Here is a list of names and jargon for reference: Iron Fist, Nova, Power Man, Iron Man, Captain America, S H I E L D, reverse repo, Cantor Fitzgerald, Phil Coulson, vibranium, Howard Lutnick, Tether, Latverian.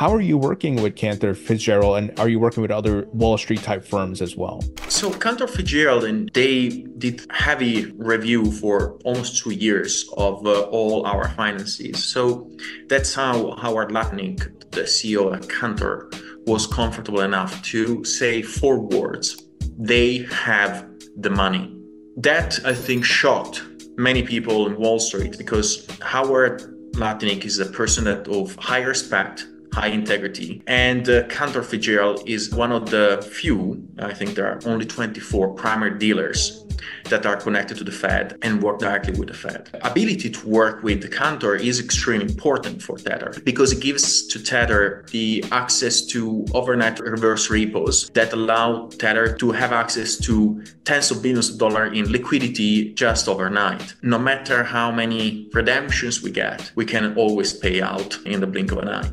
How are you working with Cantor Fitzgerald, and are you working with other Wall Street type firms as well? So Cantor Fitzgerald, and they did heavy review for almost 2 years of all our finances. So that's how Howard Lutnick, the CEO at Cantor, was comfortable enough to say 4 words. They have the money. That, I think, shocked many people in Wall Street, because Howard Lutnick is a person that of high respect, high integrity, and Cantor Fitzgerald is one of the few, I think there are only 24 primary dealers that are connected to the Fed and work directly with the Fed. Ability to work with Cantor is extremely important for Tether, because it gives to Tether the access to overnight reverse repos that allow Tether to have access to tens of billions of dollars in liquidity just overnight. No matter how many redemptions we get, we can always pay out in the blink of an eye.